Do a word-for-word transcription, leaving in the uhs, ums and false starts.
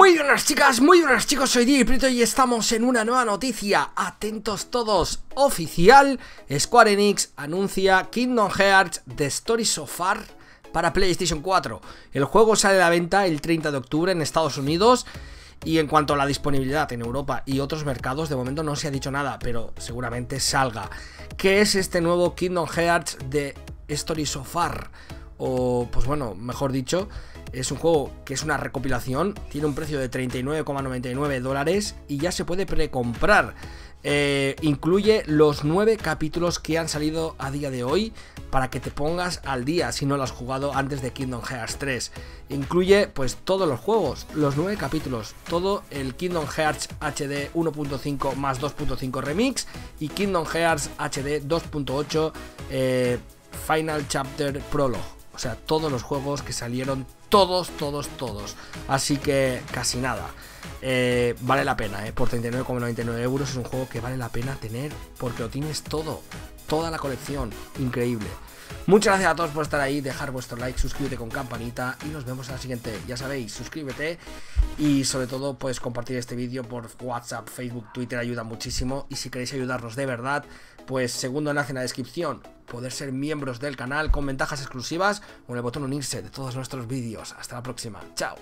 Muy buenas chicas, muy buenas chicos, soy D J Prieto y estamos en una nueva noticia. Atentos todos, oficial, Square Enix anuncia Kingdom Hearts The Story So Far para PlayStation cuatro. El juego sale a la venta el treinta de octubre en Estados Unidos. Y en cuanto a la disponibilidad en Europa y otros mercados, de momento no se ha dicho nada, pero seguramente salga. ¿Qué es este nuevo Kingdom Hearts The Story So Far? O, pues bueno, mejor dicho, es un juego que es una recopilación, tiene un precio de treinta y nueve coma noventa y nueve dólares y ya se puede precomprar. Eh, incluye los nueve capítulos que han salido a día de hoy para que te pongas al día si no lo has jugado antes de Kingdom Hearts tres. Incluye pues todos los juegos, los nueve capítulos, todo el Kingdom Hearts H D uno punto cinco más dos punto cinco Remix y Kingdom Hearts H D dos punto ocho eh, Final Chapter Prologue. O sea, todos los juegos que salieron, todos, todos, todos. Así que casi nada. Eh, vale la pena, eh, por treinta y nueve coma noventa y nueve euros es un juego que vale la pena tener porque lo tienes todo, toda la colección, increíble. Muchas gracias a todos por estar ahí, dejar vuestro like, suscríbete con campanita y nos vemos en la siguiente. Ya sabéis, suscríbete y sobre todo pues compartir este vídeo por WhatsApp, Facebook, Twitter, ayuda muchísimo. Y si queréis ayudarnos de verdad, pues segundo enlace en la descripción, poder ser miembros del canal con ventajas exclusivas o en el botón unirse de todos nuestros vídeos. Hasta la próxima, chao.